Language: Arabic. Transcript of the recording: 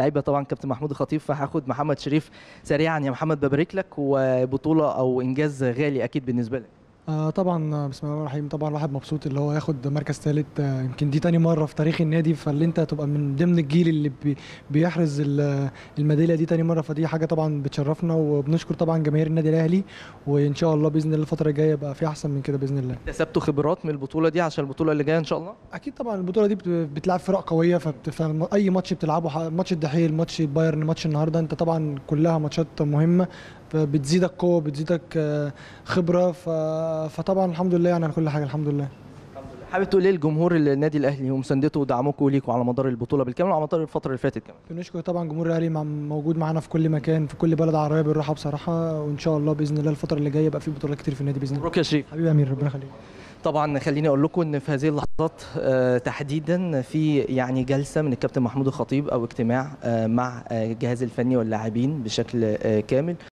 لعيبه طبعا كابتن محمود الخطيب، فهاخد محمد شريف سريعا. يا محمد ببارك لك، وبطوله او انجاز غالي اكيد بالنسبه لك. طبعا بسم الله الرحمن الرحيم. طبعا الواحد مبسوط اللي هو ياخد مركز ثالث، يمكن دي تاني مره في تاريخ النادي، فاللي انت تبقى من ضمن الجيل اللي بيحرز الميداليه دي تاني مره، فدي حاجه طبعا بتشرفنا، وبنشكر طبعا جماهير النادي الاهلي، وان شاء الله باذن الله الفتره الجايه يبقى في احسن من كده باذن الله. اكتسبتوا خبرات من البطوله دي عشان البطوله اللي جايه ان شاء الله؟ اكيد طبعا البطوله دي بتلعب فرق قويه، فاي ماتش بتلعبه، ماتش الدحيل، ماتش البايرن، ماتش النهارده، انت طبعا كلها ماتشات مهمه بتزيدك قوه، بتزيدك خبره، فطبعا الحمد لله يعني على كل حاجه الحمد لله. حابب تقول ايه لجمهور النادي الاهلي ومساندته ودعمكم ليكم على مدار البطوله بالكامل وعلى مدار الفتره اللي فاتت كمان؟ بنشكر طبعا جمهور الاهلي موجود معانا في كل مكان، في كل بلد عربيه بنروحها بصراحه، وان شاء الله باذن الله الفتره اللي جايه يبقى في بطولات كتير في النادي باذن الله. مبروك يا شريف حبيبي. امير ربنا يخليك. طبعا خليني اقول لكم ان في هذه اللحظات تحديدا في يعني جلسه من الكابتن محمود الخطيب او اجتماع مع الجهاز الفني واللاعبين بشكل كامل.